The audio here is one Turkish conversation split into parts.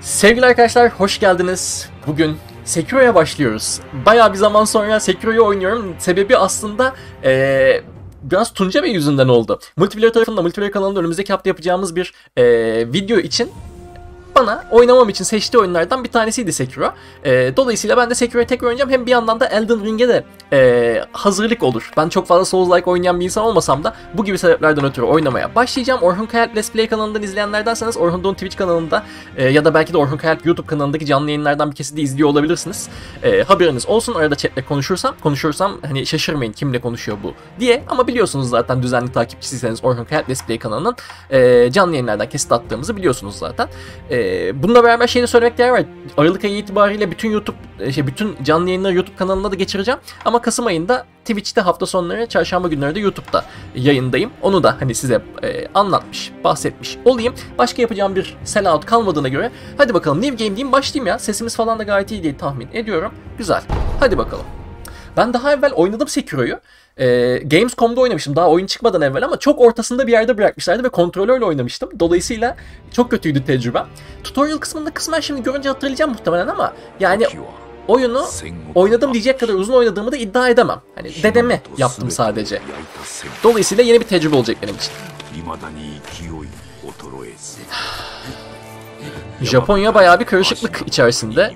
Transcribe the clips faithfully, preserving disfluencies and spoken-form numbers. Sevgili arkadaşlar, hoş geldiniz. Bugün Sekiro'ya başlıyoruz. Bayağı bir zaman sonra Sekiro'yu oynuyorum. Sebebi aslında ee, biraz Tunca Bey yüzünden oldu. Multiplayer tarafında, Multiplayer kanalında önümüzdeki hafta yapacağımız bir ee, video için bana oynamam için seçtiği oyunlardan bir tanesiydi Sekiro. E, dolayısıyla ben de Sekiro'yu tekrar oynayacağım. Hem bir yandan da Elden Ring'e de e, hazırlık olur. Ben çok fazla Souls-like oynayan bir insan olmasam da bu gibi sebeplerden ötürü oynamaya başlayacağım. Orhun Kayaalp Let's Play kanalından izleyenlerdensanız Orhun the Hun Twitch kanalında e, ya da belki de Orhun Kayaalp YouTube kanalındaki canlı yayınlardan bir kesiti izliyor olabilirsiniz. E, haberiniz olsun. Arada chatle konuşursam, konuşursam hani şaşırmayın kimle konuşuyor bu diye. Ama biliyorsunuz zaten düzenli takipçisiyseniz Orhun Kayaalp Let's Play kanalının e, canlı yayınlardan kesit attığımızı biliyorsunuz zaten. E, Bununla beraber şeyini söylemek değer var. Aralık ayı itibariyle bütün YouTube, şey, bütün canlı yayınları YouTube kanalına da geçireceğim. Ama Kasım ayında Twitch'te hafta sonları, çarşamba günleri de YouTube'da yayındayım. Onu da hani size e, anlatmış, bahsetmiş olayım. Başka yapacağım bir sellout kalmadığına göre hadi bakalım new game diyeyim, başlayayım ya. Sesimiz falan da gayet iyi diye tahmin ediyorum. Güzel. Hadi bakalım. Ben daha evvel oynadım Sekiro'yu. E, Gamescom'da oynamıştım daha oyun çıkmadan evvel ama çok ortasında bir yerde bırakmışlardı ve kontrolörle oynamıştım. Dolayısıyla çok kötüydü tecrübem. Tutorial kısmında kısmen şimdi görünce hatırlayacağım muhtemelen ama yani oyunu oynadım diyecek kadar uzun oynadığımı da iddia edemem. Hani dedemi yaptım sadece. Dolayısıyla yeni bir tecrübe olacak benim için. Japonya bayağı bir karışıklık içerisinde.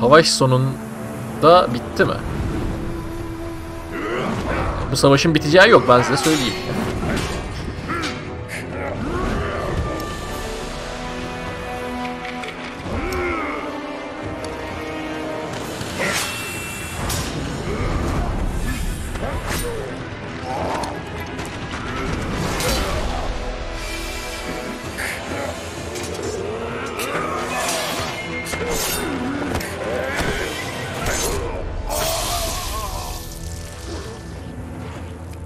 Savaş sonunda bitti mi? Bu savaşın biteceği yok, ben size söyleyeyim.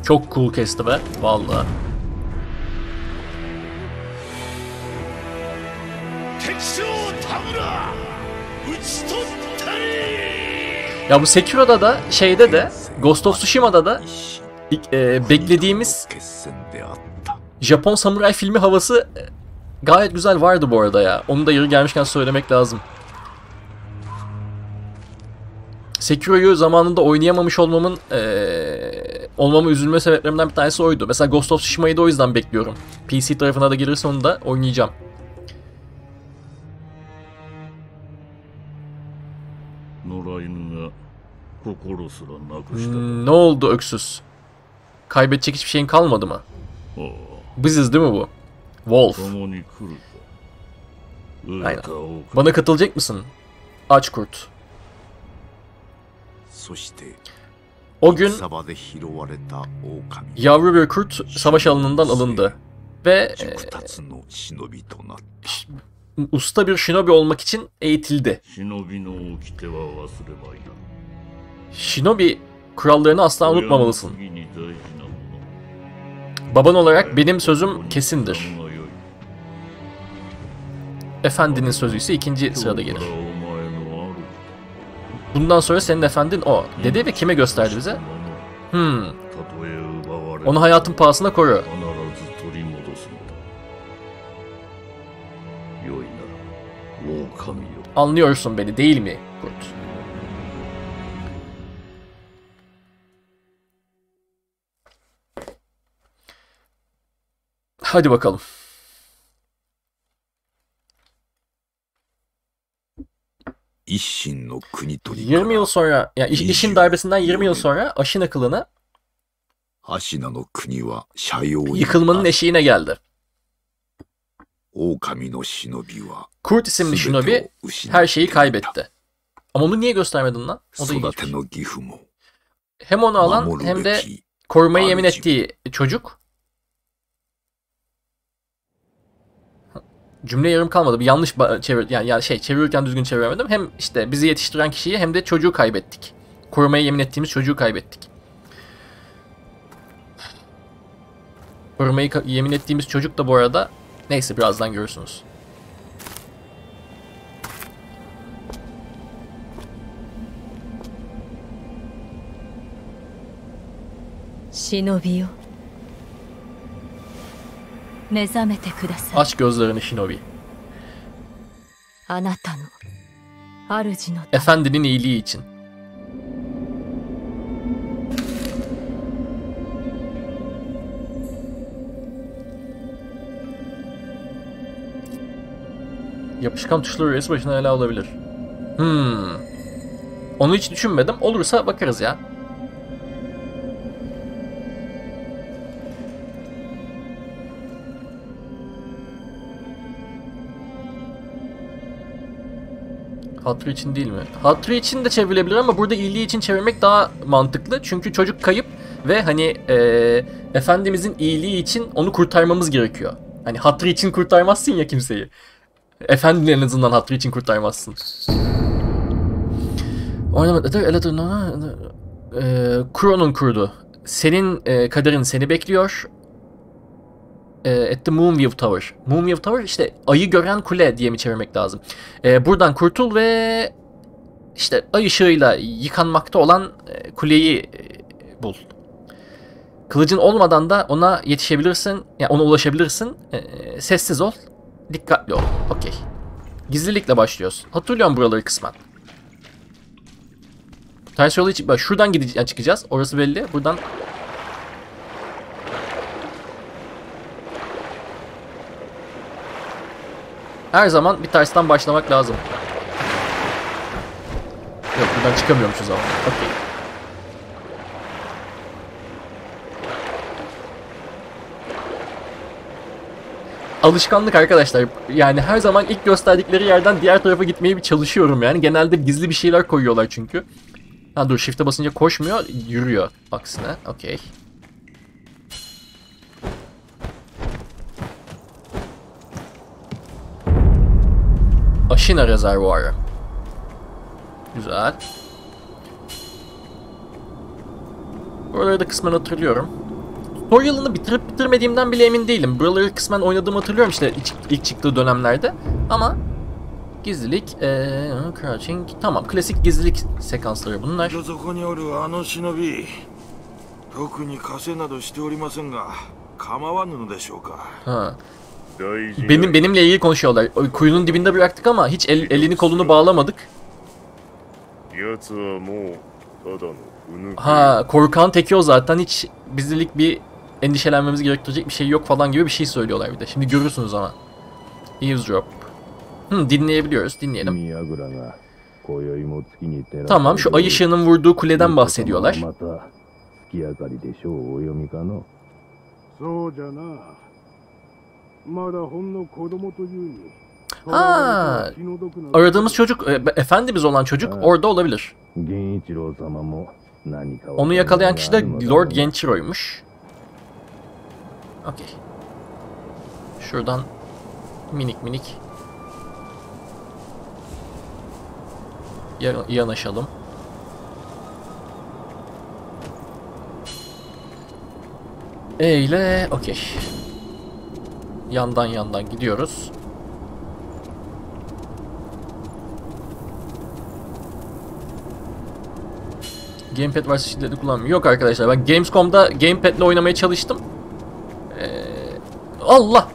Çok cool kesti be, vallahi. Ya bu Sekiro'da da, şeyde de, Ghost of Tsushima'da da e, beklediğimiz Japon samuray filmi havası e, gayet güzel vardı bu arada ya. Onu da yeri gelmişken söylemek lazım. Sekiro'yu zamanında oynayamamış olmamın ee, olmamı üzülme sebeplerimden bir tanesi oydu. Mesela Ghost of Tsushima'yı da o yüzden bekliyorum. P C tarafına da gelirse onu da oynayacağım. Hmm, ne oldu öksüz? Kaybedecek hiçbir şeyin kalmadı mı? Biziz değil mi bu? Wolf. Aynen. Bana katılacak mısın? Aç kurt. O gün yavru bir kurt savaş alanından alındı ve e, usta bir shinobi olmak için eğitildi. Shinobi kurallarını asla unutmamalısın. Baban olarak benim sözüm kesindir. Efendinin sözü ise ikinci sırada gelir. Bundan sonra senin efendin o dedi ve kime gösterdi bize? Hmm. Onu hayatın pahasına koru. Anlıyorsun beni değil mi kurt? Hadi bakalım. yirmi yıl sonra, yani iş, işin darbesinden yirmi yıl sonra Ashina klanı yıkılmanın eşiğine geldi. Kurt isimli shinobi her şeyi kaybetti. Ama onu niye göstermedin lan? O da ilginç. Hem onu alan hem de korumayı yemin ettiği çocuk. Cümle yarım kalmadı. Bir yanlış çevir yani, yani şey çevirirken düzgün çeviremedim. Hem işte bizi yetiştiren kişiyi hem de çocuğu kaybettik. Korumaya yemin ettiğimiz çocuğu kaybettik. Örmeyi yemin ettiğimiz çocuk da bu arada. Neyse birazdan görürsünüz. Shinobi. Nezamete kudasai. Aç gözlerini Shinobi. Anata no aruji no. Efendinin iyiliği için. Yapışkan tuşları reis başına ele alabilir. Hmm. Onu hiç düşünmedim. Olursa bakarız ya. Hatırı için değil mi? Hatırı için de çevrilebilir ama burada iyiliği için çevirmek daha mantıklı. Çünkü çocuk kayıp ve hani e, Efendimizin iyiliği için onu kurtarmamız gerekiyor. Hani hatırı için kurtarmazsın ya kimseyi. Efendinin en azından hatırı için kurtarmazsın. Kuro'nun kurdu. Senin e, kaderin seni bekliyor. At the Moonview Tower. Moonview Tower işte ayı gören kule diye mi çevirmek lazım? Ee, buradan kurtul ve işte ay ışığıyla yıkanmakta olan kuleyi bul. Kılıcın olmadan da ona yetişebilirsin, yani ona ulaşabilirsin. Ee, sessiz ol, dikkatli ol. Okey. Gizlilikle başlıyoruz. Hatırlıyorum buraları kısmen. Ters yolu için, şuradan gideceğiz, çıkacağız. Orası belli. Buradan. Her zaman bir tersten başlamak lazım. Yok, buradan çıkamıyorum şu zaman. Okey. Alışkanlık arkadaşlar. Yani her zaman ilk gösterdikleri yerden diğer tarafa gitmeye bir çalışıyorum yani. Genelde gizli bir şeyler koyuyorlar çünkü. Ha dur, shift'e basınca koşmuyor, yürüyor aksine. Okey. Ashina rezervuarı. Güzel. Buraları da kısmen hatırlıyorum. Tutorial'ını bitirip bitirmediğimden bile emin değilim. Buraları kısmen oynadığımı hatırlıyorum işte ilk, ilk çıktığı dönemlerde. Ama gizlilik, ee, crouching, tamam, klasik gizlilik sekansları bunlar. Ha. Benim benimle ilgili konuşuyorlar. Kuyunun dibinde bıraktık ama hiç el, elini kolunu bağlamadık. Ha, korkan teki o zaten, hiç bizlik bir endişelenmemiz gerektirecek bir şey yok falan gibi bir şey söylüyorlar bir de. Şimdi görürsünüz ama. Eavesdrop. Hı, dinleyebiliyoruz. Dinleyelim. Tamam, şu ay ışığının vurduğu kuleden bahsediyorlar. Ha, aradığımız çocuk, e, efendimiz olan çocuk orada olabilir. Onu yakalayan kişi de Lord Gençiro'ymuş. Okey. Şuradan minik minik yanaşalım. Eyle, okey. Yandan yandan gidiyoruz. Gamepad varsa şiddetli kullanmıyorum. Yok arkadaşlar, ben Gamescom'da gamepad'le oynamaya çalıştım. Ee, Allah!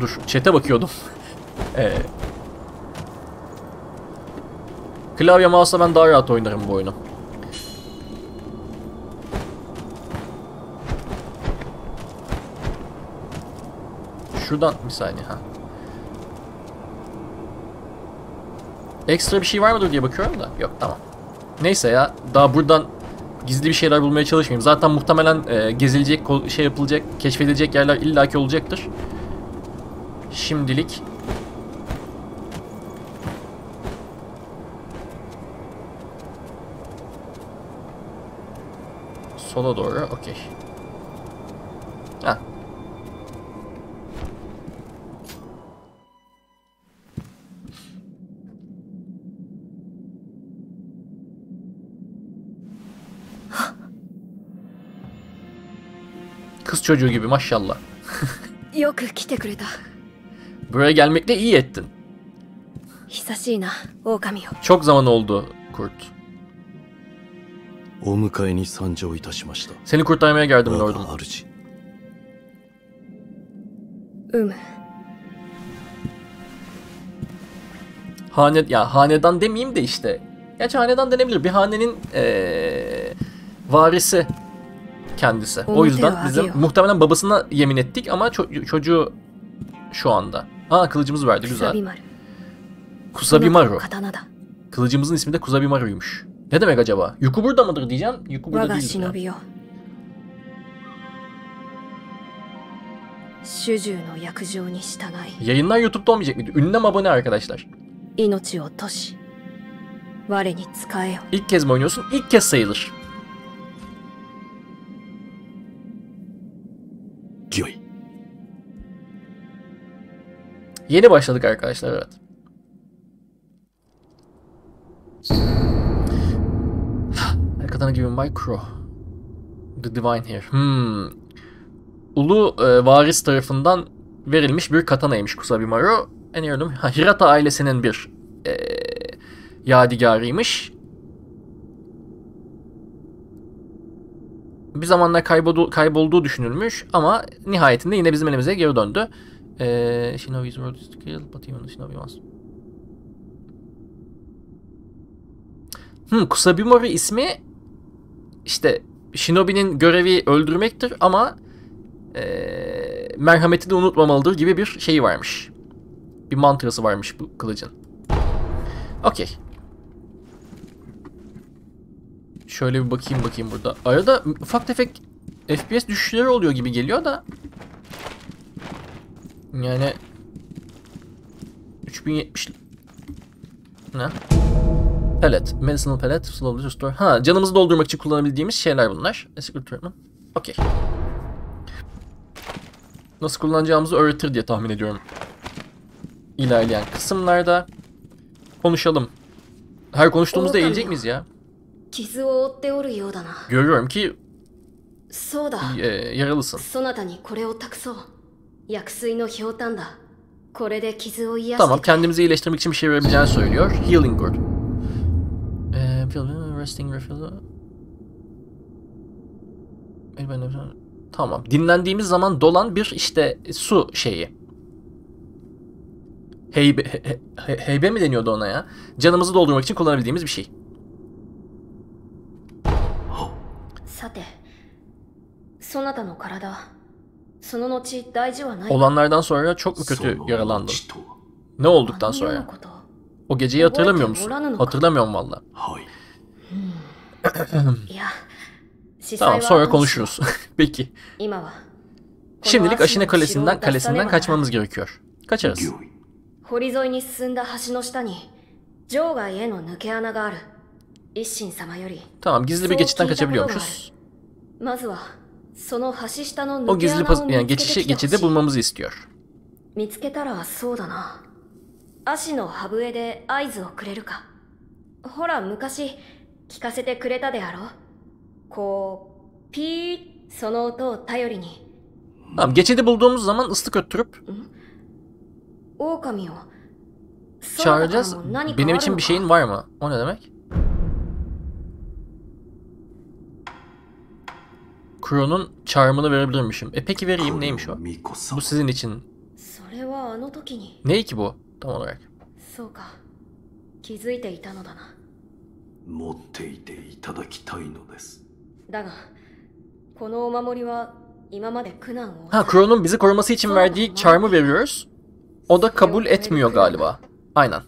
Dur, chat'e bakıyordum. ee, klavye mouse'la ben daha rahat oynarım bu oyunu. Şuradan bir saniye, ha. Ekstra bir şey var mıdır diye bakıyorum da. Yok, tamam. Neyse ya, daha buradan gizli bir şeyler bulmaya çalışmayayım. Zaten muhtemelen e, gezilecek, şey yapılacak, keşfedilecek yerler illaki olacaktır. Şimdilik. Sola doğru, okey. Heh. Kız çocuğu gibi maşallah. Buraya gelmekle iyi ettin. Çok zaman oldu kurt. Seni kurtarmaya geldim lordum. Hane, ya hanedan demeyeyim de işte. Gerçi hanedan denebilir. Bir hanenin ee, varisi kendisi. O yüzden bize muhtemelen babasına yemin ettik ama ço çocuğu şu anda. Aa, kılıcımız verdi, güzel. Kusabimaru. Kılıcımızın ismi de Kusabimaru'ymuş. Ne demek acaba? Yuku burada mıdır diyeceğim. Yuku burada değildir yani. Yayınlar YouTube'da olmayacak mıydı? Ünlem abone arkadaşlar. İlk kez mi oynuyorsun? İlk kez sayılır. Yeni başladık arkadaşlar, evet. Katana given by Crow. The Divine here. Hmm. Ulu e, varis tarafından verilmiş bir katanaymış Kusabimaru. Ha, Hirata ailesinin bir e, yadigarıymış. Bir zamanlar kayboldu, kaybolduğu düşünülmüş ama nihayetinde yine bizim elimize geri döndü. Ee, Shinobi's World is Kill, but even Shinobi was. Hmm, Kusabimaru ismi işte Shinobi'nin görevi öldürmektir ama ee, merhameti de unutmamalıdır gibi bir şey varmış. Bir mantrası varmış bu kılıcın. Okey. Şöyle bir bakayım bakayım burada. Arada ufak tefek F P S düşüşleri oluyor gibi geliyor da. Yani üç bin yetmiş. Ne? Pellet. Medicinal pellet. Slowly restore. Ha, canımızı doldurmak için kullanabildiğimiz şeyler bunlar. Secret treatment. Okey. Nasıl kullanacağımızı öğretir diye tahmin ediyorum. İlerleyen kısımlarda konuşalım. Her konuştuğumuzda eğilecek miyiz ya? Görüyorum ki e, yaralısın. Tamam, kendimizi iyileştirmek için bir şey verebileceğini söylüyor. Healing Word. Tamam, dinlendiğimiz zaman dolan bir işte su şeyi. Heybe, he, he, heybe mi deniyordu ona ya? Canımızı doldurmak için kullanabildiğimiz bir şey. Olanlardan sonra çok mu kötü yaralandın? Ne olduktan sonra? O geceyi hatırlamıyor musun? Hatırlamıyorum valla. Tamam, sonra konuşuruz. Peki. Şimdilik Ashina kalesinden kalesinden kaçmamız gerekiyor. Kaçarız. Tamam, gizli bir geçitten kaçabiliyormuşuz. O gizli pas yani geçişi geçidi bulmamızı istiyor. Tamam, geçidi bulduğumuz zaman ıslık öttürüp çağıracağız. Benim için bir şeyin var mı? O ne demek? Kuro'nun charm'ını verebilirmişim. E peki vereyim, neymiş o? Bu sizin için. Ne ki bu tam olarak? Ha, Kuro'nun bizi koruması için verdiği charm'ı veriyoruz. O da kabul etmiyor galiba. Aynen.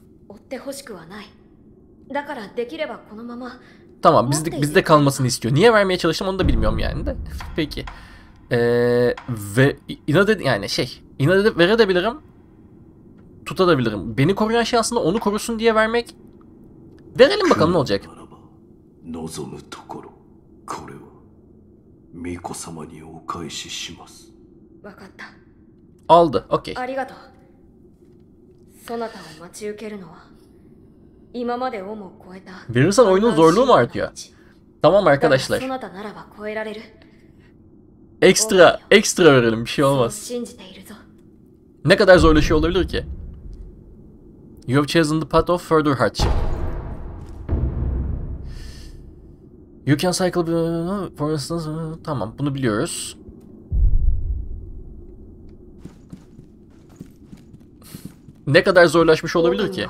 Tamam, bizde bizde kalmasını istiyor. Niye vermeye çalıştım onu da bilmiyorum yani de. Peki. Ee, ve inat ed yani şey, inat edip verebilirim. Tutabilirim. Beni koruyan şey aslında onu korusun diye vermek. Verelim bakalım ne olacak. Aldı. Okey. Verirsen oyunun zorluğu mu artıyor? Tamam arkadaşlar. Ekstra, ekstra verelim, bir şey olmaz. Ne kadar zorlaşıyor olabilir ki? You have chosen the path of further hardship. You can cycle, for instance, tamam bunu biliyoruz. Ne kadar zorlaşmış olabilir ki?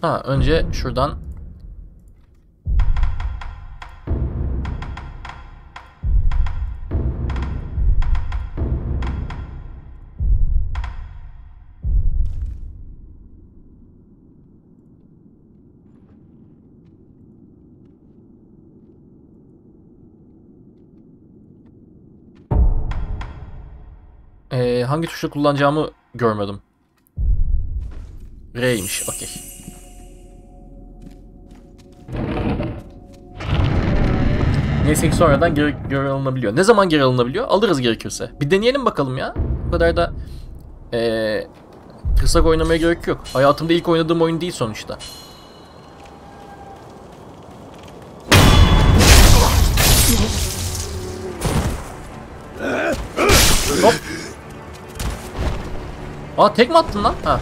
Ha, önce şuradan. Ee, hangi tuşla kullanacağımı görmedim. R'ymiş, okey. Neyse ki sonradan geri, geri alınabiliyor. Ne zaman geri alınabiliyor? Alırız gerekirse. Bir deneyelim bakalım ya. Bu kadar da ee, kırsak oynamaya gerek yok. Hayatımda ilk oynadığım oyun değil sonuçta. Hop. Aa, tek mi attın lan? Ha.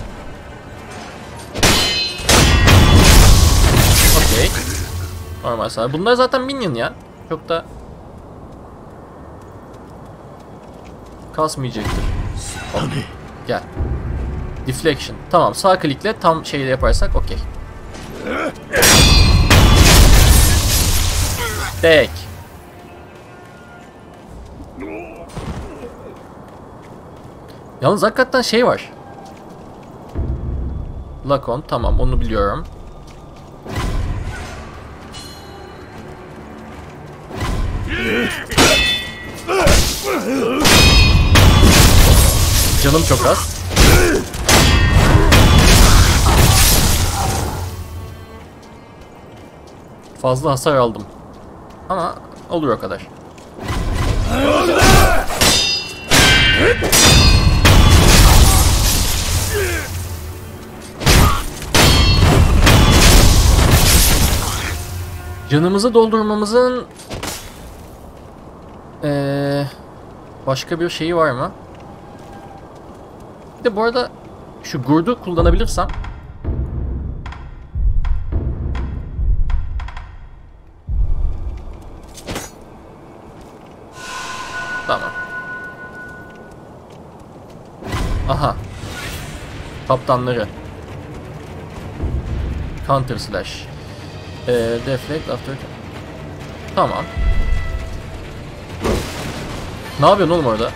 Okey. Normal sahip. Bunlar zaten minion ya. Çok da kasmayacaktır. Hop. Gel. Deflection. Tamam, sağ klikle tam şeyle yaparsak okey. Tek. Yalnız hakikaten şey var. Lakon, tamam onu biliyorum. Canım çok az. Fazla hasar aldım. Ama olur o kadar. Canımızı doldurmamızın ee, başka bir şeyi var mı? Bir de bu arada şu gurdu kullanabilirsem tamam. Aha. Kaptanları. Counter slash. Ee, deflect after. Tamam. Ne yapıyorsun oğlum orada?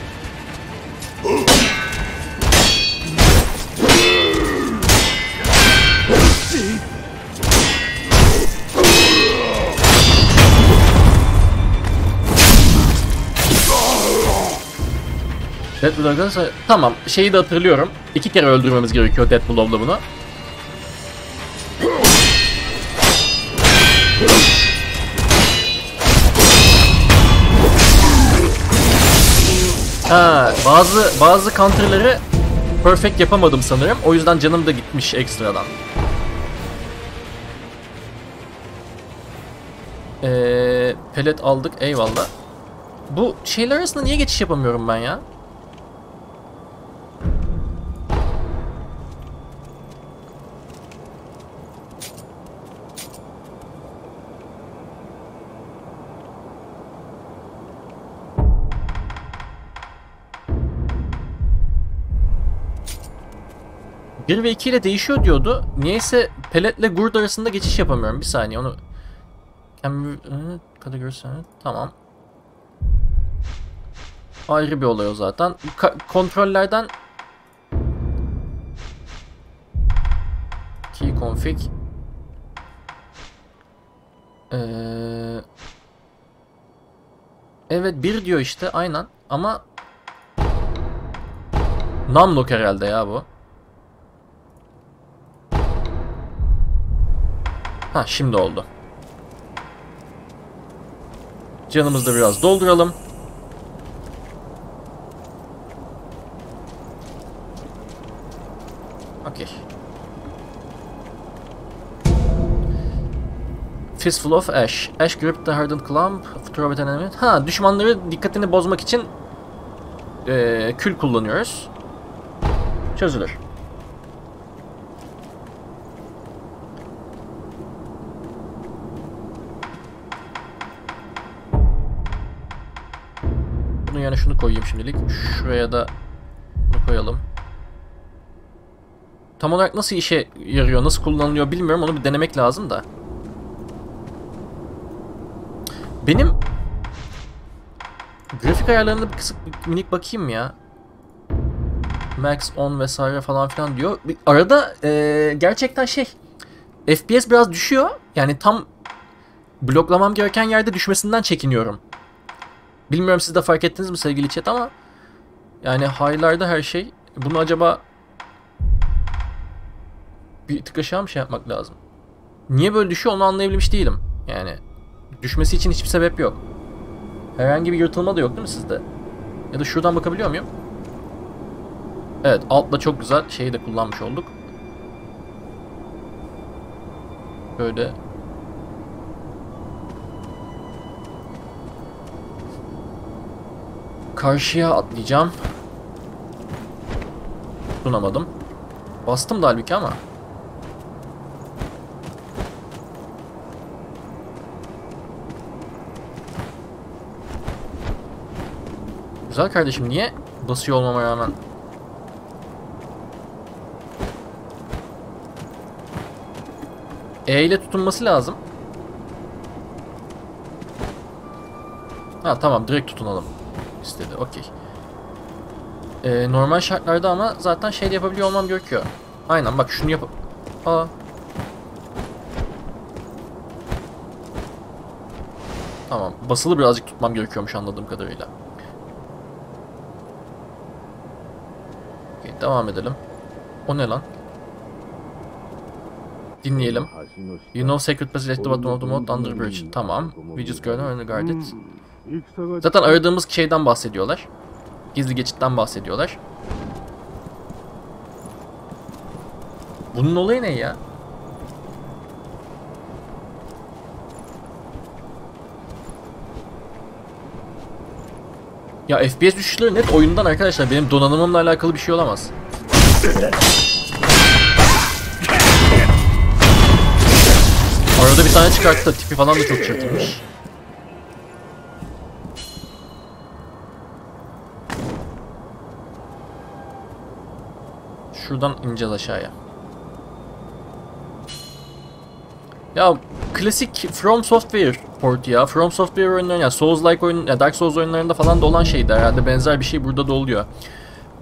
Death Blow'la tamam, şeyi de hatırlıyorum. İki kere öldürmemiz gerekiyor Death Blow'la bunu. Ha, bazı bazı counter'ları perfect yapamadım sanırım. O yüzden canım da gitmiş ekstradan. Ee, pelet aldık, eyvallah. Bu şeyler arasında niye geçiş yapamıyorum ben ya? bir ve iki ile değişiyor diyordu. Niyeyse peletle gurd arasında geçiş yapamıyorum. Bir saniye onu... Tamam. Ayrı bir olay o zaten. Ka kontrollerden... Key config. Ee... Evet bir diyor işte aynen ama... Numlock herhalde ya bu. Ha, şimdi oldu. Canımızı da biraz dolduralım. Okey. Fistful of Ash. Ash grip the hardened clump of throw an enemy. Ha, düşmanları dikkatini bozmak için ee, kül kullanıyoruz. Çözülür. Bunun yani şunu koyayım şimdilik. Şuraya da bunu koyalım. Tam olarak nasıl işe yarıyor, nasıl kullanılıyor bilmiyorum. Onu bir denemek lazım da. Benim grafik ayarlarında bir kısık minik bakayım ya. Max on vesaire falan filan diyor. Bir arada ee, gerçekten şey F P S biraz düşüyor. Yani tam bloklamam gereken yerde düşmesinden çekiniyorum. Bilmiyorum siz de fark ettiniz mi sevgili chat ama yani high'larda her şey. Bunu acaba bir tık aşağı mı şey yapmak lazım? Niye böyle düşüyor onu anlayabilmiş değilim. Yani düşmesi için hiçbir sebep yok. Herhangi bir yırtılma da yok değil mi sizde? Ya da şuradan bakabiliyor muyum? Evet, altla çok güzel şeyi de kullanmış olduk. Böyle. Karşıya atlayacağım. Tutunamadım. Bastım da halbuki ama. Güzel kardeşim, niye basıyor olmama rağmen? E ile tutunması lazım. Ha tamam, direkt tutunalım istedi. Okey. Ee, normal şartlarda ama zaten şey de yapabiliyor olmam gerekiyor. Aynen bak şunu yap. Aa. Tamam, basılı birazcık tutmam gerekiyormuş anladığım kadarıyla. Okay, devam edelim. O ne lan? Dinleyelim. You know secret passage at the bottom of the moat under bridge. Tamam. We just go and guard it. Zaten aradığımız şeyden bahsediyorlar. Gizli geçitten bahsediyorlar. Bunun olayı ne ya? Ya F P S düşüşleri net oyundan arkadaşlar. Benim donanımımla alakalı bir şey olamaz. Arada bir tane çıkarttı da tipi falan da çok çırpmış. Şuradan ineceğiz aşağıya. Ya klasik From Software port ya. From Software oyunlarında, yani Souls-like oyun, ya Dark Souls oyunlarında falan da olan şeydi herhalde. Benzer bir şey burada da oluyor.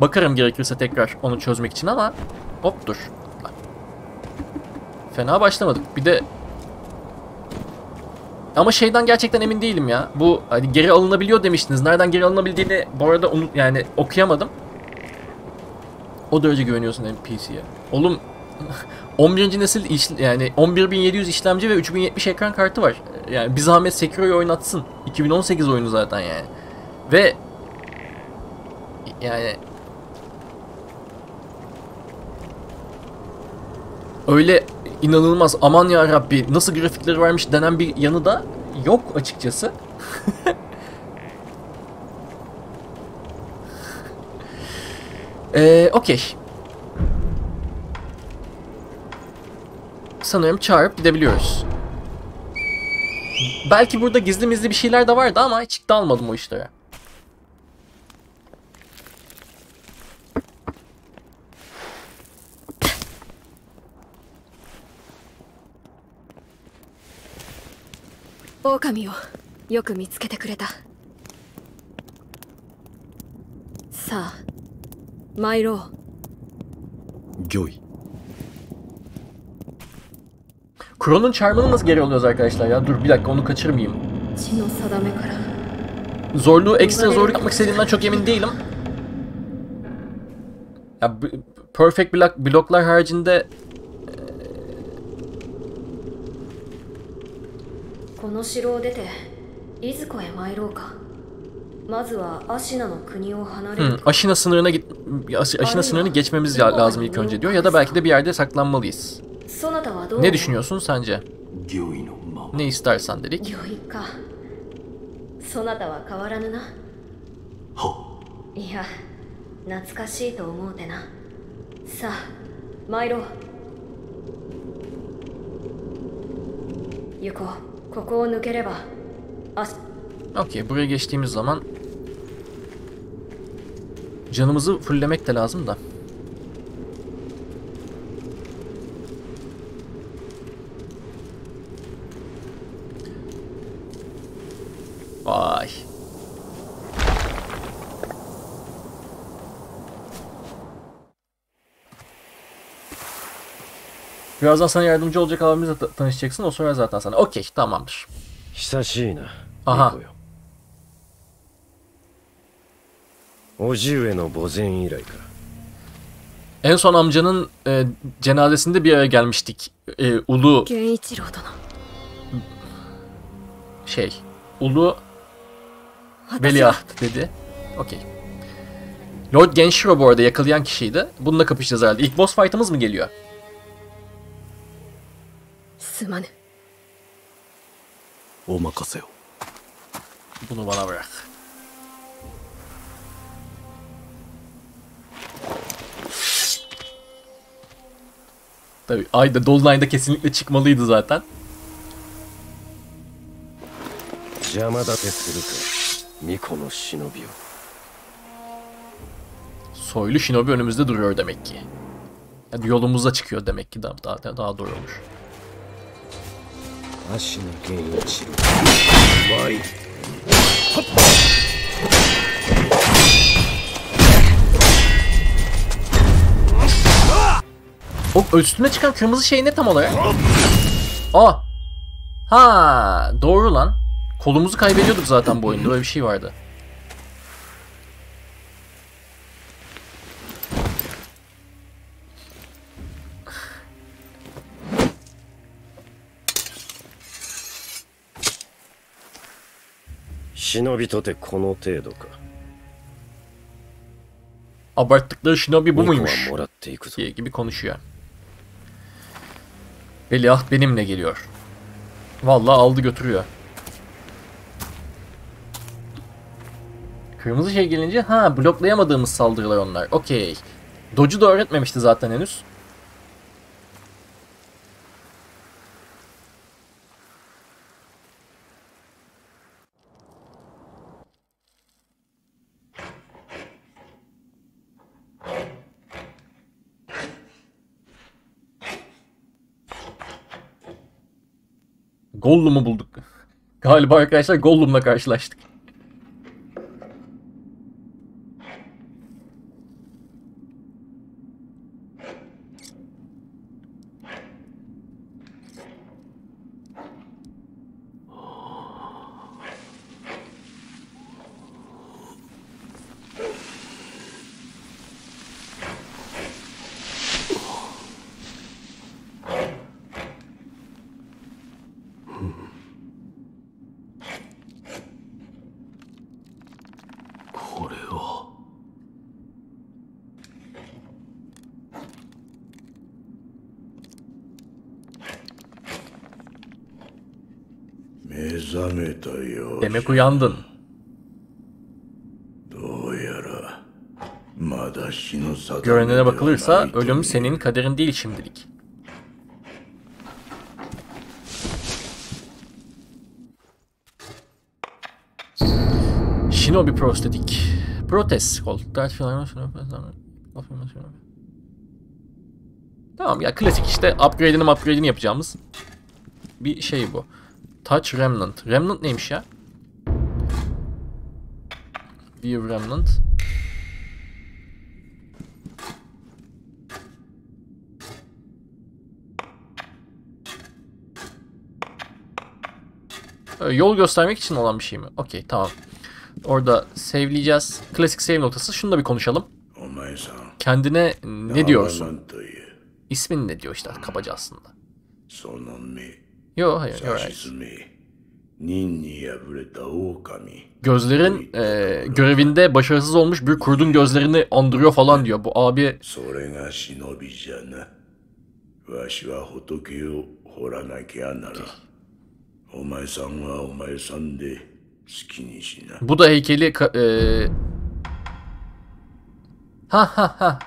Bakarım gerekirse tekrar onu çözmek için ama hop dur. Fena başlamadık. Bir de ama şeyden gerçekten emin değilim ya. Bu hani geri alınabiliyor demiştiniz. Nereden geri alınabildiğini bu arada onu, yani okuyamadım. O derece güveniyorsun N P C'ye. Oğlum on birinci nesil işle, yani on bir bin yedi yüz işlemci ve üç bin yetmiş ekran kartı var. Yani bir zahmet Sekiro'yu oynatsın. iki bin on sekiz oyunu zaten yani. Ve yani öyle İnanılmaz aman ya Rabbi nasıl grafikleri varmış denen bir yanı da yok açıkçası. ee, Okey. Sanırım çağırıp gidebiliyoruz. Belki burada gizli mizli bir şeyler de vardı ama hiç dalmadım o işlere. Okami o yoku mitsukete kureta. Sa, mairo. Joy. Kuron'un çarmıhını nasıl geri alıyoruz arkadaşlar ya? Dur bir dakika onu kaçırmayayım. Zorluğu ekstra zor yapmak istediğimden çok emin değilim. Ya perfect block, bloklar haricinde Hmm, Ashina sınırına git, Ashina sınırını geçmemiz lazım ilk önce diyor ya da belki de bir yerde saklanmalıyız. Ne düşünüyorsun sence? Ne istersen dedik. Okey, buraya geçtiğimiz zaman canımızı fullemek de lazım da. Vay. Birazdan sana yardımcı olacak abimizle tanışacaksın. O sonra zaten sana. Okey, tamamdır. Aha. En son amcanın e, cenazesinde bir araya gelmiştik. E, Ulu... Şey... Ulu... Veliaht dedi. Okey. Lord Gençiro bu arada yakalayan kişiydi. Bununla kapışacağız herhalde. İlk boss fight'ımız mı geliyor? Bunu bana bırak. Tabii ayda, dolunayda kesinlikle çıkmalıydı zaten. Soylu Shinobi önümüzde duruyor demek ki. Yani yolumuza çıkıyor demek ki, daha daha, daha doğru olur. Ashina Gençiro. Vay. O üstüne çıkan kırmızı şey ne tam olarak? Aa. Ha, doğru lan. Kolumuzu kaybediyorduk zaten bu oyunda. Öyle bir şey vardı. Abarttıkları Shinobi bu muymuş? Diye gibi konuşuyor. Veliaht benimle geliyor. Vallahi aldı götürüyor. Kırmızı şey gelince ha, bloklayamadığımız saldırılar onlar. Okey. Doge'u da öğretmemişti zaten henüz. Gollum'u bulduk. Galiba arkadaşlar Gollum'la karşılaştık. Demek uyandın. Görünene bakılırsa ölüm senin kaderin değil şimdilik. Shinobi prostetik. Protest kol. Tamam ya, klasik işte upgrade'ini upgrade'ini yapacağımız bir şey bu. Touch Remnant. Remnant neymiş ya? Bir Remnant. Ee, yol göstermek için olan bir şey mi? Okey, tamam. Orada save'leyeceğiz. Klasik save noktası. Şunu da bir konuşalım. Kendine ne diyorsun? İsmin ne diyor işte kabaca aslında. Yo, hayır, hayır. Gözlerin e, görevinde başarısız olmuş bir kurdun gözlerini andırıyor falan diyor. Bu abi 私は仏を掘らなきゃなら。お前さんはお前さんで好きにしな。Bu da heykeli eee Ha ha ha.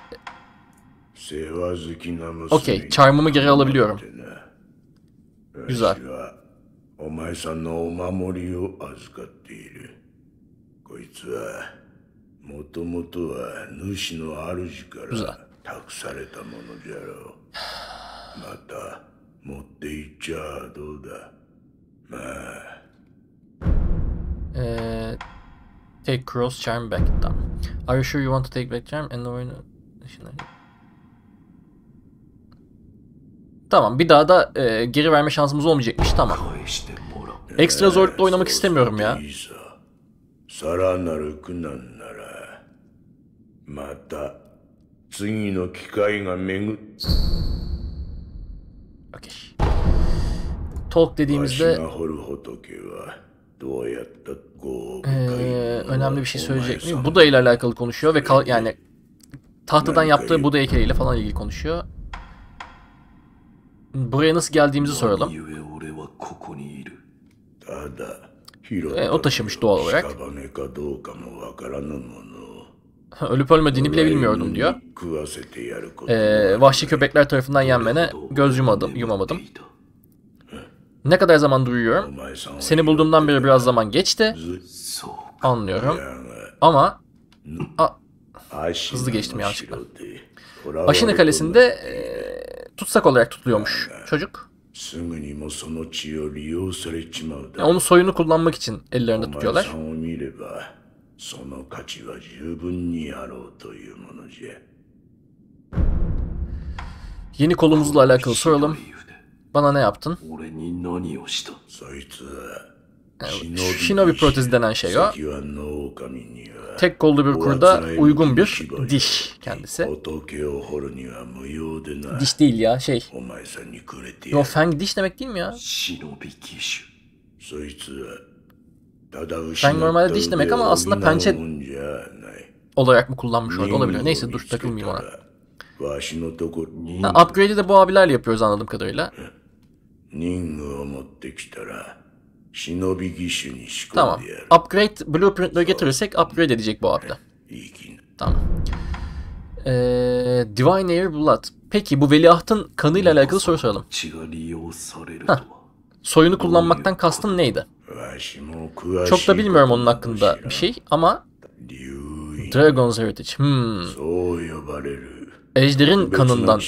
Okey, charmımı geri alabiliyorum. Güzel. Güzel. Ee, take cross charm back down. Are you sure you want to take back charm and no... Tamam, bir daha da e, geri verme şansımız olmayacakmış, tamam. Ekstra zorlukla oynamak istemiyorum ya. Okay. Talk dediğimizde ee, önemli bir şey söyleyecek mi? Buda ile alakalı konuşuyor ve kal yani tahtadan yaptığı Buda heykeliyle falan ilgili konuşuyor. Buraya nasıl geldiğimizi soralım. Ee, o taşımış doğal olarak. Ölüp ölmediğini bile bilmiyordum diyor. Ee, vahşi köpekler tarafından yenmene göz yumadım, yumamadım. Ne kadar zaman duyuyorum? Seni bulduğumdan beri biraz zaman geçti. Anlıyorum. Ama... A, hızlı geçtim yanlışlıkla. Ashina kalesinde e, tutsak olarak tutuluyormuş çocuk. Yani onun soyunu kullanmak için ellerinde tutuyorlar. Yeni kolumuzla alakalı soralım. Bana ne yaptın? Yani, Shinobi protezi denen şey o. Tek kollu bir kurda uygun bir diş kendisi. Diş değil ya şey. Yo, fang diş demek değil mi ya? Fang normalde diş demek ama aslında pençe olarak mı kullanmış orada olabilir. Neyse dur, takılmayayım ona. Ha, upgrade'i de bu abilerle yapıyoruz anladığım kadarıyla. Tamam. Upgrade blueprint'leri getirirsek upgrade edecek bu abla. Tamam. Ee, Divine Air Blood. Peki bu veliahtın kanıyla alakalı soru soralım. Heh. Soyunu kullanmaktan kastın neydi? Çok da bilmiyorum onun hakkında bir şey ama Dragon's Heritage. Hmm. Ejder'in kanından.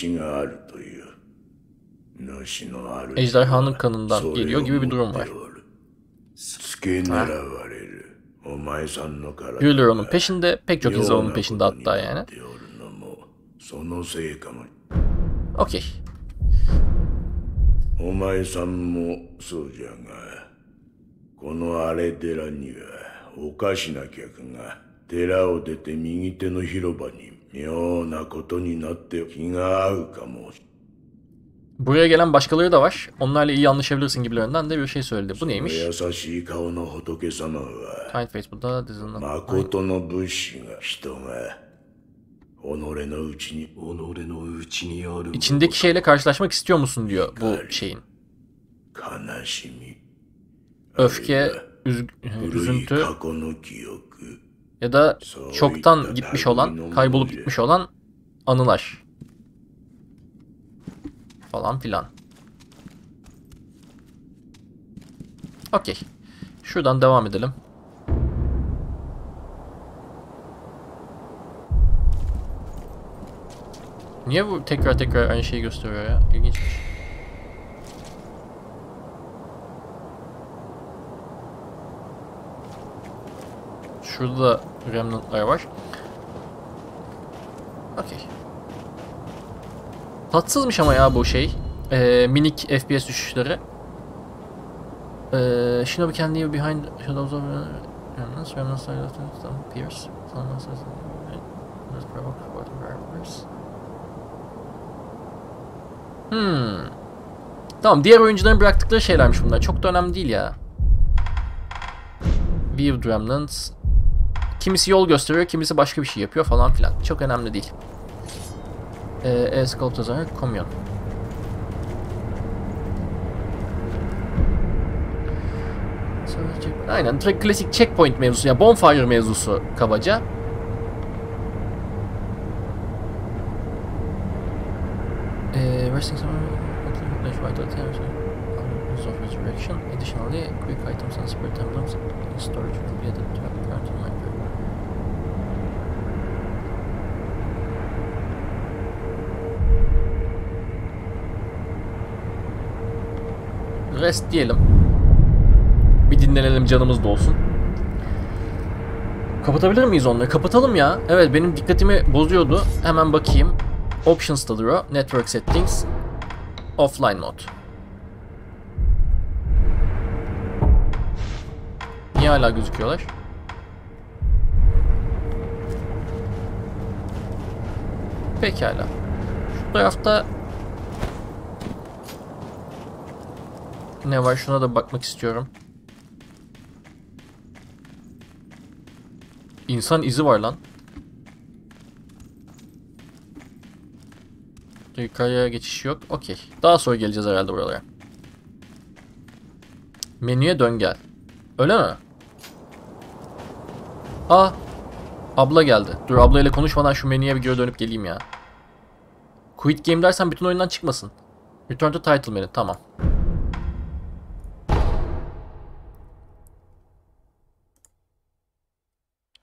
Ejderhanın kanından geliyor gibi bir durum var. Yürüler onun peşinde, pek çok insan onun peşinde hatta yani. Okey. Buraya gelen başkaları da var. Onlarla iyi anlaşabilirsin gibilerinden de bir şey söyledi. Bu neymiş? Kind face bu da dizinin. Makoto no bushi ga hito ga onore no uchi ni onore no uchi ni aru. İçindeki şeyle karşılaşmak istiyor musun diyor bu şeyin. Kanashimi. Öfke, üzüntü ya da çoktan gitmiş olan, kaybolup gitmiş olan anılar falan filan. Okey. Şuradan devam edelim. Niye bu tekrar tekrar aynı şeyi gösteriyor ya? İlginç. Şurada remnantlar var. Okey. Tatsızmış ama ya bu şey. Ee, minik F P S düşüşleri. Ee, Shinobi can leave behind shadows of remnants. Remnants are left with some peers. Some remnants are left with peers. Hmm. Tamam, diğer oyuncuların bıraktıkları şeylermiş bunlar. Çok da önemli değil ya. Weaved remnants. Kimisi yol gösteriyor, kimisi başka bir şey yapıyor falan filan. Çok önemli değil. E-Sculptors are komyon. Aynen, direkt klasik checkpoint mevzusu ya, yani bonfire mevzusu kabaca. Eee resting somewhere additionally quick items and spirit emblems in storage will be added to the card in library. Rest diyelim. Bir dinlenelim, canımız dolsun. Kapatabilir miyiz onları? Kapatalım ya. Evet, benim dikkatimi bozuyordu. Hemen bakayım. Options'ta duruyor. Network settings. Offline mode. Niye hala gözüküyorlar? Pekala. Şu tarafta ne var? Şuna da bakmak istiyorum. İnsan izi var lan. Yukarıya geçiş yok. Okey. Daha sonra geleceğiz herhalde buralara. Menüye dön gel. Öyle mi? Aa. Abla geldi. Dur, ablayla konuşmadan şu menüye bir göre dönüp geleyim ya. Quit game dersen bütün oyundan çıkmasın. Return to title menü. Tamam.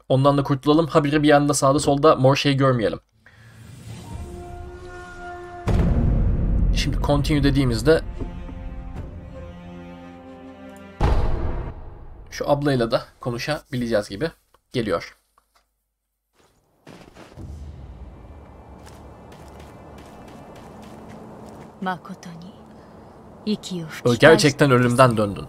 Ondan da kurtulalım. Habire bir yanda sağda solda mor şey görmeyelim. Şimdi continue dediğimizde şu ablayla da konuşabileceğiz gibi geliyor. Gerçekten ölümden döndün.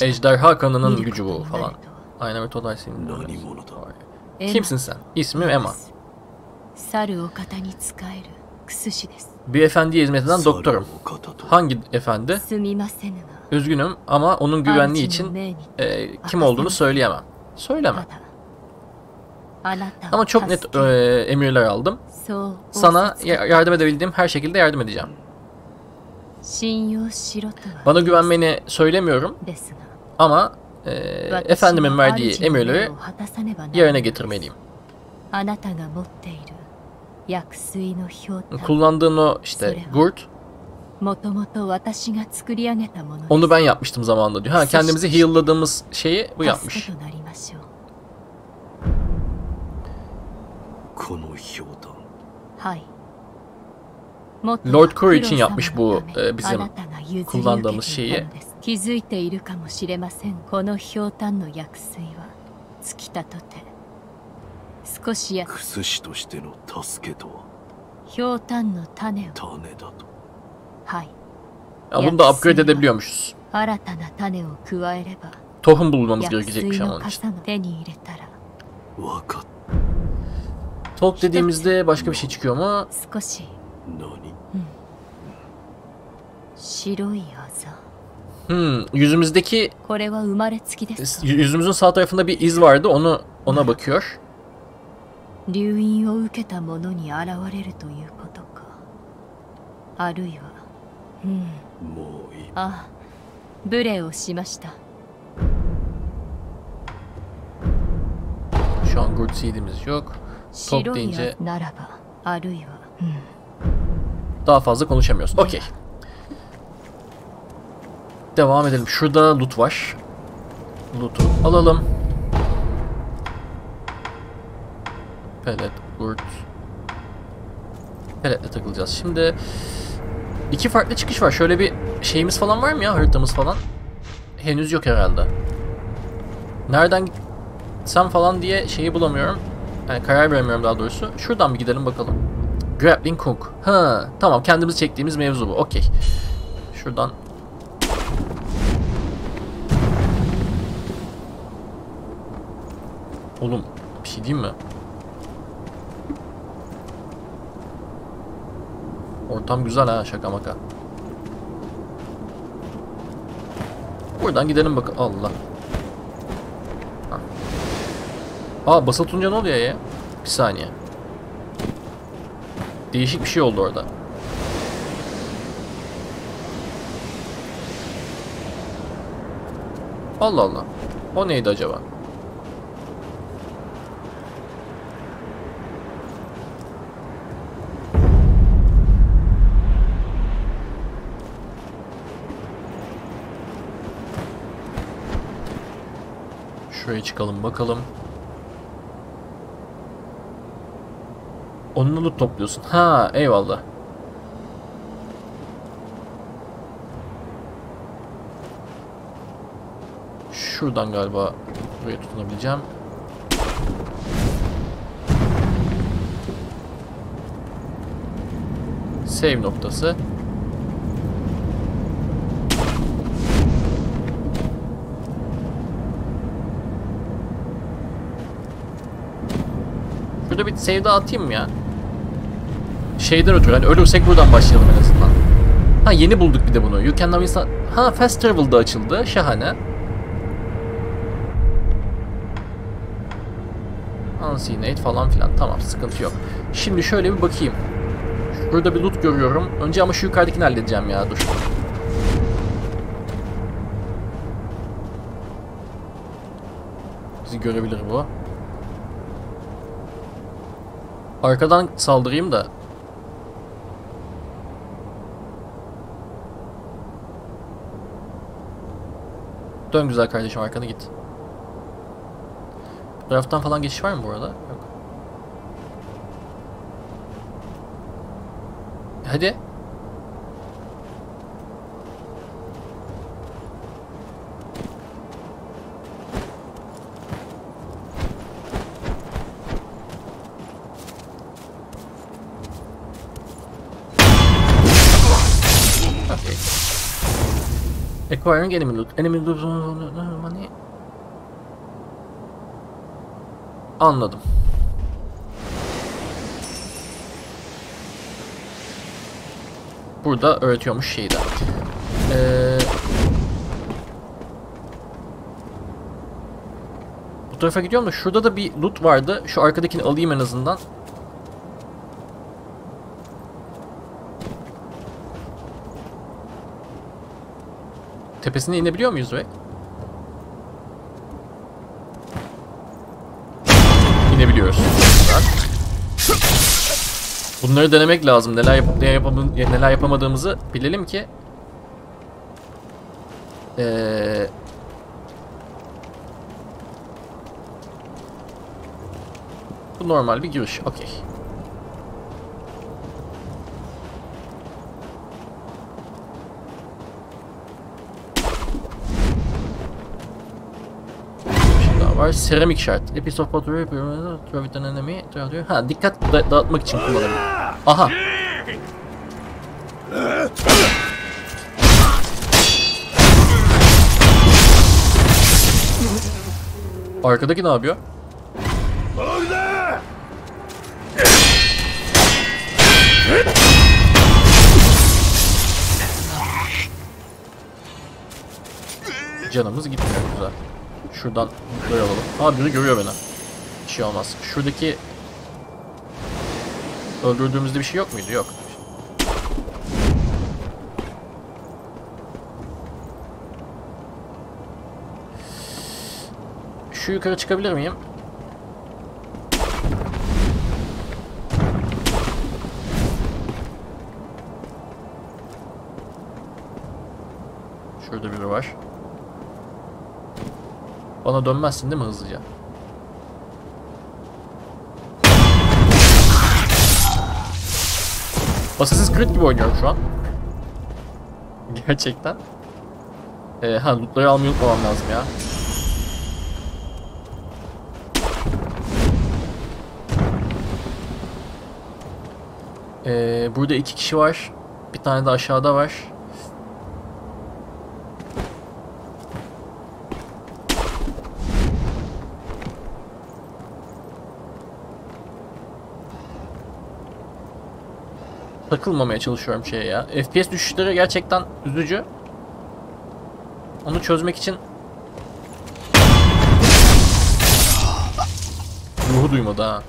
Ejderha kanının gücü bu falan. Aynen öyle, Todai senin. Kimsin sen? İsmim Emma. Bir efendiye hizmet eden doktorum. Hangi efendi? Üzgünüm ama onun güvenliği için e, kim olduğunu söyleyemem. Söyleme. Ama çok net e, emirler aldım. Sana yardım edebildiğim her şekilde yardım edeceğim. Bana güvenmeni söylemiyorum ama e, efendimin verdiği emirleri yerine getirmeliyim. Kullandığın o işte gurt, onu ben yapmıştım zamanında diyor. Ha, kendimizi heal'ladığımız şeyi bu yapmış. Lord Kuro için yapmış bu e, bizim kullandığımız şeyi. Ya bunu da upgrade edebiliyormuşuz. Tohum bulmamız gerekecekmiş ama onun için. Talk dediğimizde başka bir şey çıkıyor mu? Hmm, yüzümüzdeki yüzümüzün sağ tarafında bir iz vardı, onu ona bakıyor. Şu an good seed'imiz yok. Top deyince daha fazla konuşamıyoruz. Okey. Devam edelim. Şurada loot var. Loot'u alalım. Pellet, Gurt. Pelletle takılacağız. Şimdi iki farklı çıkış var. Şöyle bir şeyimiz falan var mı ya? Haritamız falan. Henüz yok herhalde. Nereden gitsem falan diye şeyi bulamıyorum. Yani karar veremiyorum daha doğrusu. Şuradan bir gidelim bakalım. Grappling Hook. Ha, tamam, kendimiz çektiğimiz mevzu bu. Okey. Şuradan. Oğlum bir şey diyeyim mi? Ortam güzel ha, şaka maka. Buradan gidelim bakalım. Allah. Ha. Aa, basılı tutunca ne oluyor ya? Bir saniye. Değişik bir şey oldu orada. Allah Allah. O neydi acaba? Şuraya çıkalım bakalım. Onunla loot topluyorsun. Ha, eyvallah. Şuradan galiba buraya tutunabileceğim. Save noktası. Şurada bir save daha atayım ya. Şeyden ötürü hani ölürsek buradan başlayalım en azından. Ha, yeni bulduk bir de bunu. You can now insta- ha, fast travel'da açıldı. Şahane. Unsignate falan filan. Tamam, sıkıntı yok. Şimdi şöyle bir bakayım. Şurada bir loot görüyorum. Önce ama şu yukarıdakini halledeceğim ya. Dur. Bizi görebilir bu. Arkadan saldırayım da. Dön güzel kardeşim, arkana git. Bu taraftan falan geçiş var mı bu arada? Yok. Hadi. Okay. Acquiring enemy loot. Enemy loot. Money. Anladım. Burada öğretiyormuş şeyden. Ee, bu tarafa gidiyorum da şurada da bir loot vardı. Şu arkadakini alayım en azından. Tepesine inebiliyor muyuz be? İnebiliyoruz. Bunları denemek lazım. Neler yap neler, yap neler yapamadığımızı bilelim ki. Ee... Bu normal bir giriş. Okey. Var. Seramik şart. A piece of pottery yapıyorum. Throw it an enemy. Ha, dikkat da dağıtmak için kullanırım. Aha. Arkadaki ne yapıyor? Canımız gitmiyor, güzel. Şuradan böyle alalım. Aa, biri görüyor beni. Bir şey olmaz. Şuradaki öldürdüğümüzde bir şey yok muydu? Yok. Şu yukarı çıkabilir miyim? Şurada biri var. Bana dönmezsin değil mi hızlıca? Assassin's Creed gibi oynuyorum şu an. Gerçekten. Ee, ha, lootları almayı unutmamam lazım ya. Ee, burada iki kişi var. Bir tane de aşağıda var. Takılmamaya çalışıyorum şeye ya. F P S düşüşleri gerçekten üzücü. Onu çözmek için ruhu duymadı ha.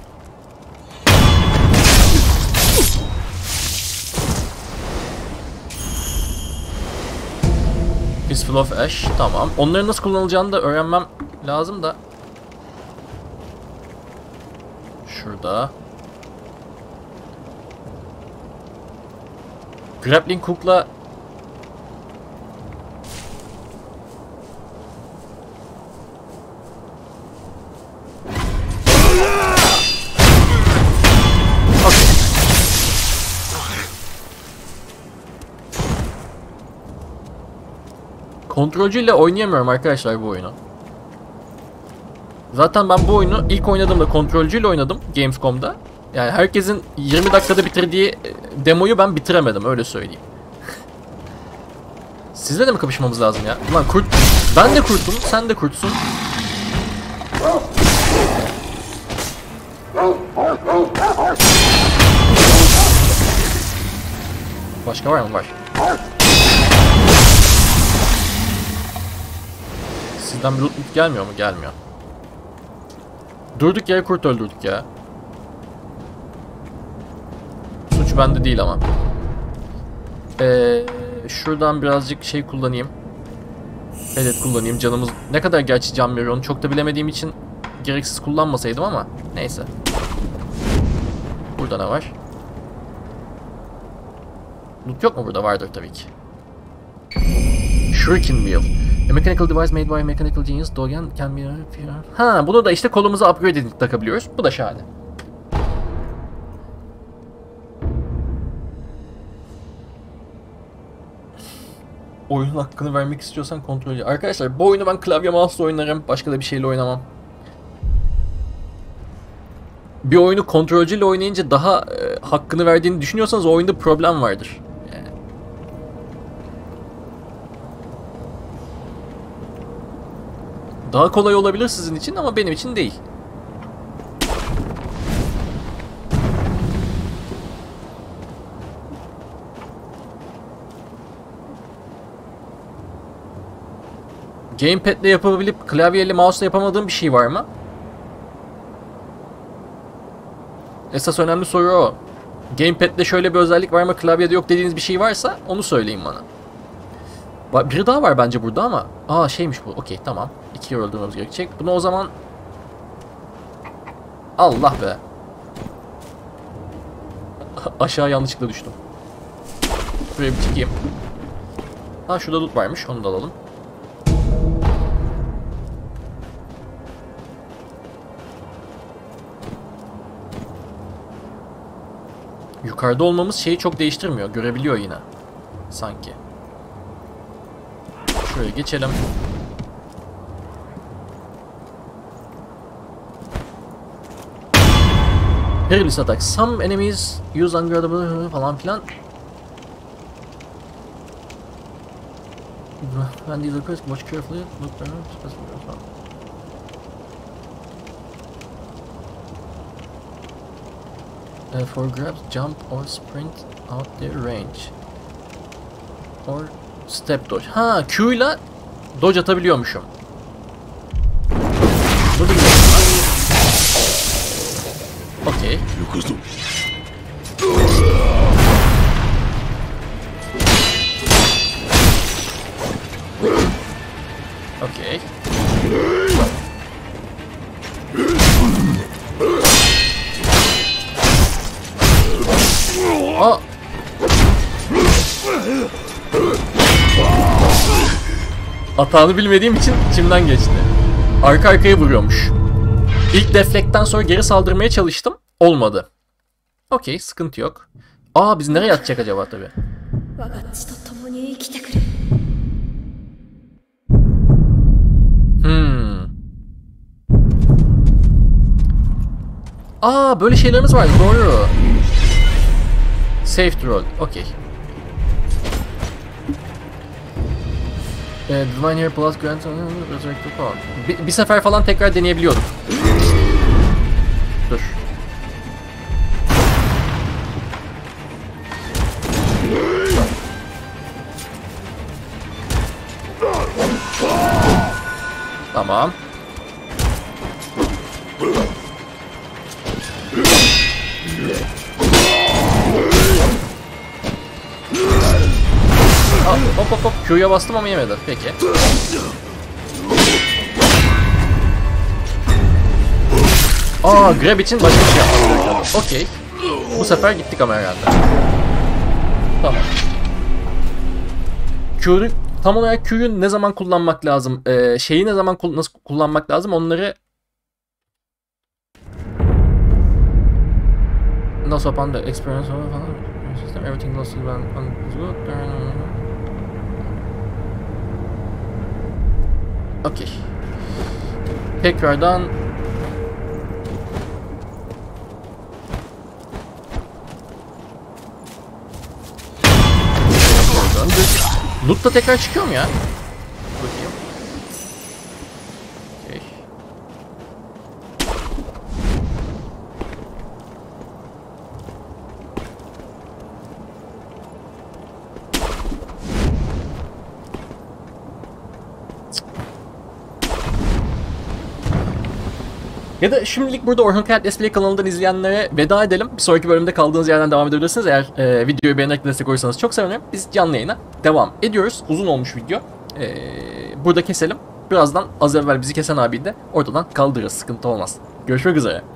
Fistful of Ash. Tamam. Onların nasıl kullanılacağını da öğrenmem lazım da. Şurada. Grappling hook'la kontrolcüyle oynayamıyorum arkadaşlar bu oyunu. Zaten ben bu oyunu ilk oynadığımda kontrolcüyle oynadım Gamescom'da. Yani herkesin yirmi dakikada bitirdiği demoyu ben bitiremedim, öyle söyleyeyim. Sizle de mi kapışmamız lazım ya? Ulan kurt, ben de kurtum, sen de kurtsun. Başka var mı? Var. Sizden bir loot gelmiyor mu? Gelmiyor. Durduk yere kurt öldürdük ya. Suç bende değil ama. Ee, şuradan birazcık şey kullanayım. Evet kullanayım. Canımız ne kadar gerçi can veriyor onu çok da bilemediğim için gereksiz kullanmasaydım ama neyse. Burada ne var? Loot yok mu burada? Vardır tabii ki. Shuriken Wheel. A mechanical device made by a mechanical genius. Dogen can be... Ha, bunu da işte kolumuza upgrade edip takabiliyoruz. Bu da şahane. Oyunun hakkını vermek istiyorsan kontrolcü. Arkadaşlar bu oyunu ben klavye mouse oynarım. Başka da bir şeyle oynamam. Bir oyunu kontrolcüyle oynayınca daha e, hakkını verdiğini düşünüyorsanız o oyunda problem vardır. Daha kolay olabilir sizin için ama benim için değil. Gamepad ile yapabilip klavyeyle mouse'la yapamadığım bir şey var mı? Esas önemli soru o. Gamepad ile şöyle bir özellik var mı, klavyede yok dediğiniz bir şey varsa onu söyleyin bana. Biri daha var bence burada ama. Aa şeymiş bu. Okey tamam. İkiyi öldürmemiz gerekecek. Bunu o zaman... Allah be. Aşağı yanlışlıkla düştüm. Buraya bir çıkayım. Ha şurada loot varmış. Onu da alalım. Yukarıda olmamız şeyi çok değiştirmiyor. Görebiliyor yine. Sanki. Şöyle geçelim. Perilous attack. Some enemies use ungradable falan filan. When these occurs, watch carefully. Look down. Uh, for grabs, jump or sprint out their range. Or step dodge. Ha, Q ile dodge atabiliyormuşum. Dur bir dakika. Okey. Okey. Aa. Hatanı bilmediğim için içimden geçti. Arka arkaya vuruyormuş. İlk deflekten sonra geri saldırmaya çalıştım. Olmadı. Okey, sıkıntı yok. Aa, biz nereye atacak acaba tabii? Hmm. Aa, böyle şeylerimiz var. Doğru. Safe roll. Okey. Divine Hair Plus Grant Resurrected Power. Bir, bir sefer falan tekrar deneyebiliyordum. Dur. Tamam. Aa, Tamam. Hop hop hop. Q'ya bastım ama yemedi. Peki. Aa, grab için başka bir şey yapmadım. Okey. Bu sefer gittik ama herhalde. Tamam. Q'yu tam olarak Q'yu ne zaman kullanmak lazım? Ee, şeyi ne zaman nasıl kullanmak lazım? Onları nasıl yapandı? Experience falan sistem. Everything else is good. Okey. Tekrardan loot da tekrar çıkıyor mu ya? Bakayım. Okay. Ya da şimdilik burada Orhun Kayaalp Let's Play kanalından izleyenlere veda edelim. Bir sonraki bölümde kaldığınız yerden devam edebilirsiniz. Eğer e, videoyu beğenerek destek olursanız çok sevinirim. Biz canlı yayına devam ediyoruz. Uzun olmuş video. E, burada keselim. Birazdan az evvel bizi kesen abiyi de ortadan kaldırırız. Sıkıntı olmaz. Görüşmek üzere.